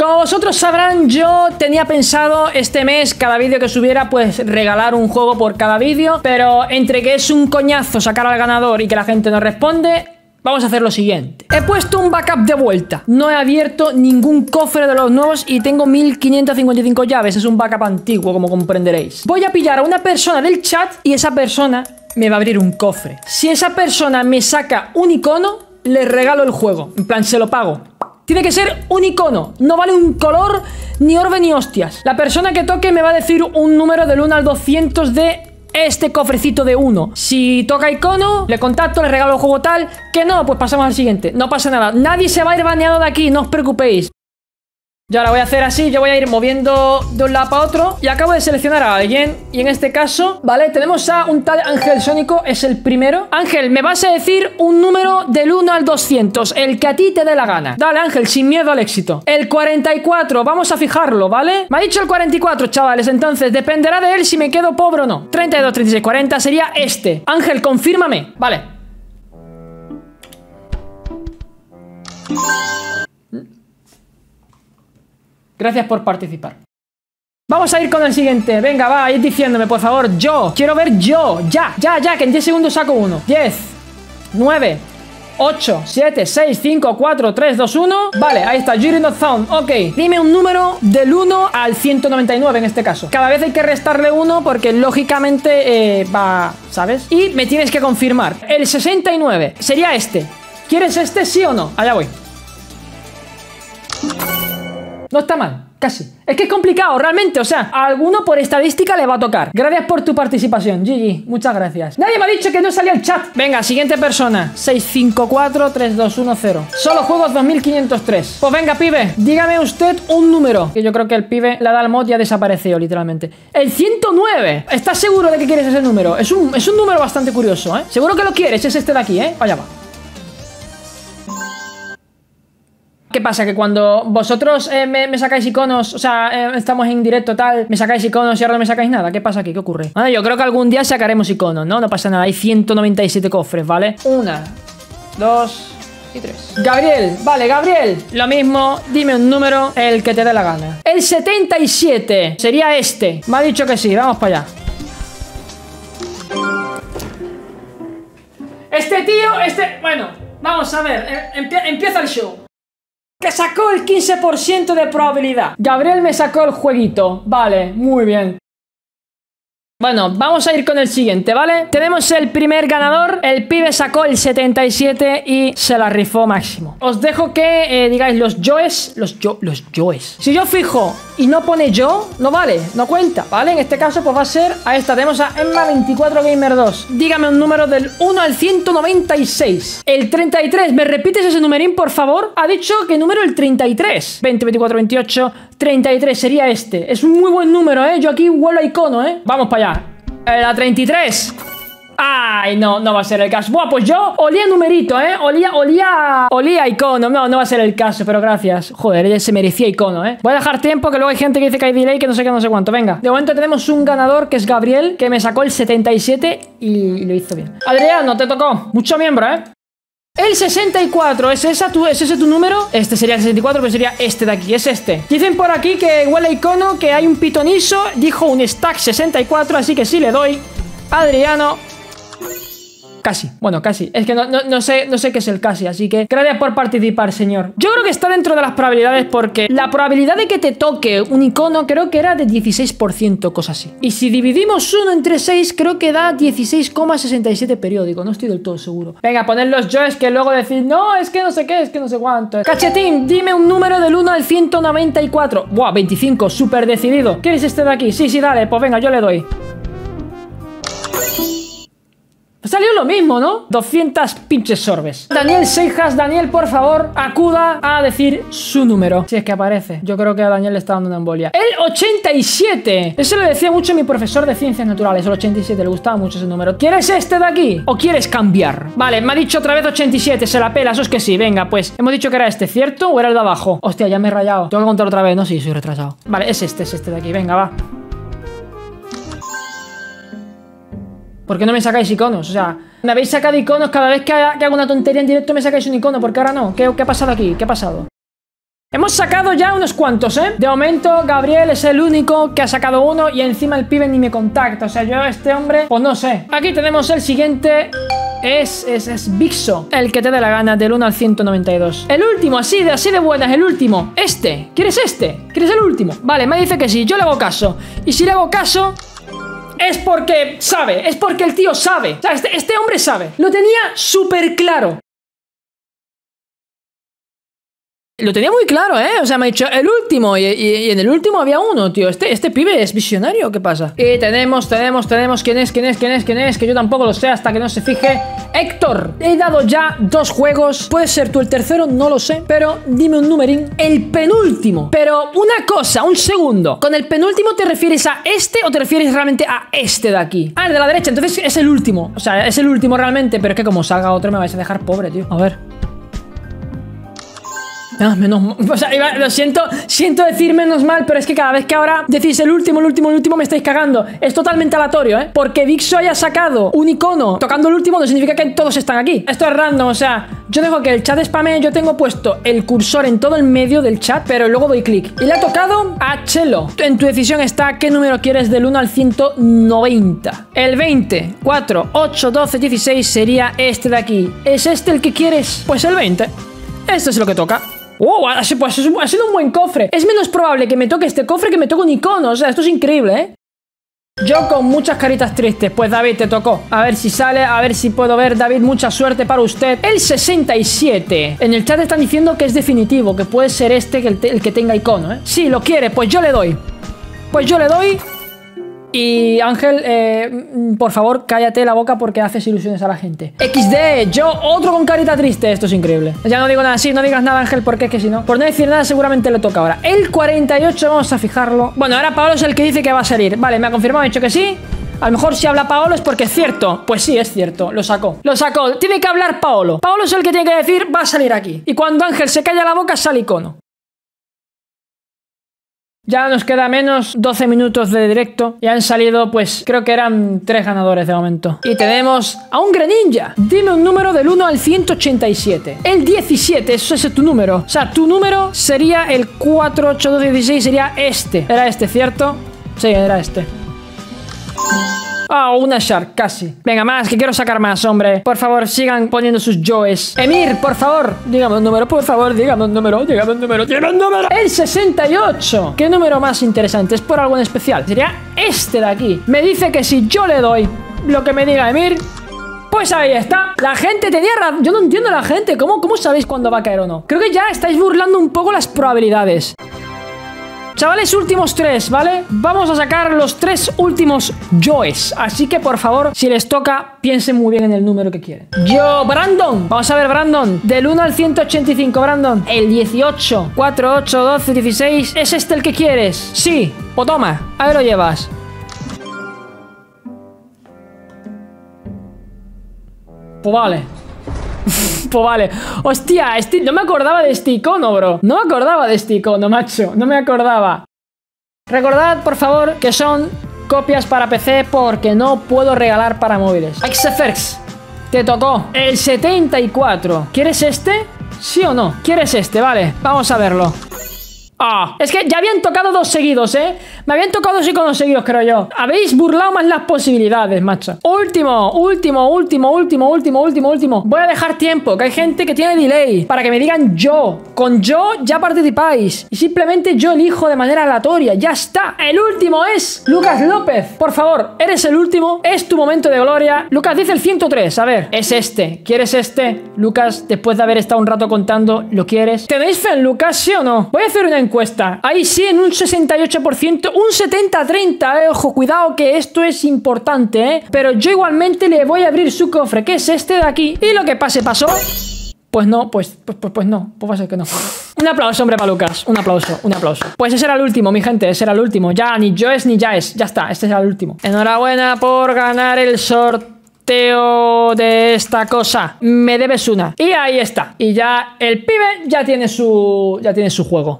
Como vosotros sabrán, yo tenía pensado este mes, cada vídeo que subiera, pues regalar un juego por cada vídeo. Pero entre que es un coñazo sacar al ganador y que la gente no responde, vamos a hacer lo siguiente. He puesto un backup de vuelta. No he abierto ningún cofre de los nuevos y tengo 1555 llaves. Es un backup antiguo, como comprenderéis. Voy a pillar a una persona del chat y esa persona me va a abrir un cofre. Si esa persona me saca un icono, le regalo el juego. En plan, se lo pago. Tiene que ser un icono, no vale un color, ni orbe, ni hostias. La persona que toque me va a decir un número del 1 al 200 de este cofrecito de 1. Si toca icono, le contacto, le regalo el juego tal. Que no, pues pasamos al siguiente, no pasa nada. Nadie se va a ir baneado de aquí, no os preocupéis. Yo ahora voy a hacer así, yo voy a ir moviendo de un lado para otro. Y acabo de seleccionar a alguien, y en este caso, vale, tenemos a un tal Ángel Sónico, es el primero. Ángel, me vas a decir un número del 1 al 200, el que a ti te dé la gana. Dale, Ángel, sin miedo al éxito. El 44, vamos a fijarlo, ¿vale? Me ha dicho el 44, chavales, entonces dependerá de él si me quedo pobre o no. 32, 36, 40 sería este. Ángel, confírmame, vale. Gracias por participar. Vamos a ir con el siguiente. Venga, va, ir diciéndome, por favor. Yo, quiero ver yo. Ya, que en 10 segundos saco uno. 10, 9, 8, 7, 6, 5, 4, 3, 2, 1. Vale, ahí está. Jury not found. Ok. Dime un número del 1 al 199 en este caso. Cada vez hay que restarle uno porque lógicamente va, ¿sabes? Y me tienes que confirmar. El 69 sería este. ¿Quieres este sí o no? Allá voy. No está mal, casi. Es que es complicado, realmente, o sea, a alguno por estadística le va a tocar. Gracias por tu participación, GG, muchas gracias. Nadie me ha dicho que no salía el chat. Venga, siguiente persona, 6543210. Solo juegos 2503. Pues venga, pibe, dígame usted un número. Que yo creo que el pibe la da al mod y ha desaparecido, literalmente. El 109. ¿Estás seguro de que quieres ese número? Es un número bastante curioso, ¿eh? Seguro que lo quieres, es este de aquí, ¿eh? Allá va. ¿Qué pasa? Que cuando vosotros me sacáis iconos, o sea, estamos en directo tal, me sacáis iconos y ahora no me sacáis nada. ¿Qué pasa aquí? ¿Qué ocurre? Bueno, yo creo que algún día sacaremos iconos, ¿no? No pasa nada, hay 197 cofres, ¿vale? 1, 2 y 3. Gabriel, vale, Gabriel. Lo mismo, dime un número, el que te dé la gana. El 77 sería este. Me ha dicho que sí, vamos para allá. Este tío, bueno, vamos a ver, empieza el show. Que sacó el 15% de probabilidad. Gabriel me sacó el jueguito. Vale, muy bien. Bueno, vamos a ir con el siguiente, ¿vale? Tenemos el primer ganador. El pibe sacó el 77 y se la rifó máximo. Os dejo que digáis los yoes. Los yoes. Si yo fijo y no pone yo, no vale, no cuenta, ¿vale? En este caso pues va a ser a esta. Tenemos a Emma24Gamer2. Dígame un número del 1 al 196. El 33, ¿me repites ese numerín, por favor? Ha dicho que número el 33. 20, 24, 28, 33 sería este. Es un muy buen número, ¿eh? Yo aquí huelo a icono, ¿eh? Vamos para allá. La 33. Ay, no, no va a ser el caso. Buah, pues yo olía numerito, ¿eh? Olía icono. No, no va a ser el caso, pero gracias. Joder, se merecía icono, ¿eh? Voy a dejar tiempo, que luego hay gente que dice que hay delay, que no sé qué, no sé cuánto. Venga. De momento tenemos un ganador, que es Gabriel, que me sacó el 77 y lo hizo bien. Adriano, te tocó. Mucho miembro, ¿eh? El 64, ¿es ese tu número? Este sería el 64, pero sería este de aquí, es este. Dicen por aquí que huele a icono, que hay un pitonizo, dijo un stack 64, así que sí le doy. Adriano. Casi, bueno, casi. Es que no sé qué es el casi, así que gracias por participar, señor. Yo creo que está dentro de las probabilidades porque la probabilidad de que te toque un icono creo que era de 16%, cosa así. Y si dividimos 1 entre 6, creo que da 16,67 periódico. No estoy del todo seguro. Venga, poned los yoes que luego decís, no, es que no sé qué, es que no sé cuánto. Cachetín, dime un número del 1 al 194. Buah, 25, súper decidido. ¿Quieres este de aquí? Sí, dale, pues venga, yo le doy. Salió lo mismo, ¿no? 200 pinches sorbes. Daniel Seijas, Daniel, por favor, acuda a decir su número. Si es que aparece. Yo creo que a Daniel le está dando una embolia. El 87. Eso le decía mucho mi profesor de ciencias naturales. El 87, le gustaba mucho ese número. ¿Quieres este de aquí? ¿O quieres cambiar? Vale, me ha dicho otra vez 87. Se la pela, eso es que sí. Venga, pues. Hemos dicho que era este, ¿cierto? ¿O era el de abajo? Hostia, ya me he rayado. Tengo que contar otra vez, ¿no? Sí, soy retrasado. Vale, es este de aquí. Venga, va. ¿Por qué no me sacáis iconos? O sea, me habéis sacado iconos cada vez que hago una tontería en directo, me sacáis un icono. ¿Por qué ahora no? ¿Qué ha pasado aquí? ¿Qué ha pasado? Hemos sacado ya unos cuantos, ¿eh? De momento, Gabriel es el único que ha sacado uno y encima el pibe ni me contacta. O sea, yo a este hombre, pues no sé. Aquí tenemos el siguiente... Es Vixo, el que te dé la gana, del 1 al 192. El último, así de buenas, el último. Este, ¿quieres este? ¿Quieres el último? Vale, me dice que sí, yo le hago caso. Y si le hago caso... es porque sabe, es porque el tío sabe. O sea, este hombre sabe. Lo tenía súper claro. Lo tenía muy claro, ¿eh? O sea, me ha dicho el último y en el último había uno, tío. Este pibe es visionario, ¿qué pasa? Y tenemos. ¿Quién es? Que yo tampoco lo sé hasta que no se fije. Héctor. He dado ya 2 juegos. Puede ser tú el tercero, no lo sé. Pero dime un numerín. El penúltimo. Pero una cosa, un segundo. ¿Con el penúltimo te refieres a este o te refieres realmente a este de aquí? Ah, el de la derecha. Entonces es el último. O sea, es el último realmente. Pero es que como salga otro me vais a dejar pobre, tío. A ver. Ah, menos mal. O sea, lo siento decir menos mal, pero es que cada vez que ahora decís el último, me estáis cagando. Es totalmente aleatorio, ¿eh? Porque Vixo haya sacado un icono tocando el último no significa que todos están aquí. Esto es random, o sea, yo dejo que el chat spamee, yo tengo puesto el cursor en todo el medio del chat, pero luego doy clic. Y le ha tocado a Chelo. En tu decisión está qué número quieres del 1 al 190. El 20, 4, 8, 12, 16 sería este de aquí. ¿Es este el que quieres? Pues el 20. Esto es lo que toca. ¡Wow! Pues ha sido un buen cofre. Es menos probable que me toque este cofre que me toque un icono. O sea, esto es increíble, ¿eh? Yo con muchas caritas tristes. Pues David, te tocó. A ver si sale, a ver si puedo ver. David, mucha suerte para usted. El 67. En el chat están diciendo que es definitivo, que puede ser este el que tenga icono, ¿eh? Sí, lo quiere. Pues yo le doy. Y Ángel, por favor, cállate la boca porque haces ilusiones a la gente. XD, yo otro con carita triste. Esto es increíble. Ya no digo nada, sí, no digas nada, Ángel, porque es que si no, por no decir nada, seguramente le toca ahora. El 48, vamos a fijarlo. Bueno, ahora Paolo es el que dice que va a salir. Vale, me ha confirmado, ha dicho que sí. A lo mejor si habla Paolo es porque es cierto. Pues sí, es cierto, lo sacó. Tiene que hablar Paolo. Paolo es el que tiene que decir, va a salir aquí. Y cuando Ángel se calla la boca, sale icono. Ya nos queda menos 12 minutos de directo. Ya han salido, pues, creo que eran 3 ganadores de momento. Y tenemos a un Greninja. Dime un número del 1 al 187. El 17, eso es tu número. O sea, tu número sería el 4, 8, 12, 16, sería este. Era este, ¿cierto? Sí, era este. Ah, una Shark, casi. Venga, más, que quiero sacar más, hombre. Por favor, sigan poniendo sus joes. Emir, por favor, dígame un número, por favor. Dígame un número. El 68. ¿Qué número más interesante? ¿Es por algo en especial? Sería este de aquí. Me dice que si yo le doy lo que me diga Emir, pues ahí está. La gente tenía razón. Yo no entiendo a la gente. ¿Cómo sabéis cuándo va a caer o no? Creo que ya estáis burlando un poco las probabilidades. Chavales, últimos 3, ¿vale? Vamos a sacar los 3 últimos joes. Así que, por favor, si les toca, piensen muy bien en el número que quieren. Yo, Brandon. Vamos a ver, Brandon. Del 1 al 185, Brandon. El 18, 4, 8, 12, 16. ¿Es este el que quieres? Sí. O toma. Ahí lo llevas. Pues vale. Pues vale. Hostia, no me acordaba de este icono, bro. No me acordaba de este icono, macho. No me acordaba. Recordad, por favor, que son copias para PC porque no puedo regalar para móviles. XFX, te tocó. El 74. ¿Quieres este? ¿Sí o no? ¿Quieres este? Vale, vamos a verlo. Ah, es que ya habían tocado 2 seguidos, ¿eh? Me habían tocado 2 iconos seguidos, creo yo. Habéis burlado más las posibilidades, macho. Último. Voy a dejar tiempo, que hay gente que tiene delay. Para que me digan yo. Con yo ya participáis. Y simplemente yo elijo de manera aleatoria. Ya está. El último es Lucas López. Por favor, eres el último. Es tu momento de gloria. Lucas dice el 103. A ver, es este. ¿Quieres este? Lucas, después de haber estado un rato contando, ¿lo quieres? ¿Tenéis fe en Lucas, sí o no? Voy a hacer una encuesta. Ahí sí, en un 68%, un 70-30, ojo, cuidado que esto es importante, pero yo igualmente le voy a abrir su cofre, que es este de aquí, y lo que pase pasó. Pues no, pues va a ser que no. Un aplauso, hombre, para Lucas. Un aplauso. Pues ese era el último, mi gente, ese era el último. Ya ni yo es ni ya es, ya está, este será el último. Enhorabuena por ganar el sorteo de esta cosa. Me debes una. Y ahí está. Y ya el pibe ya tiene su juego.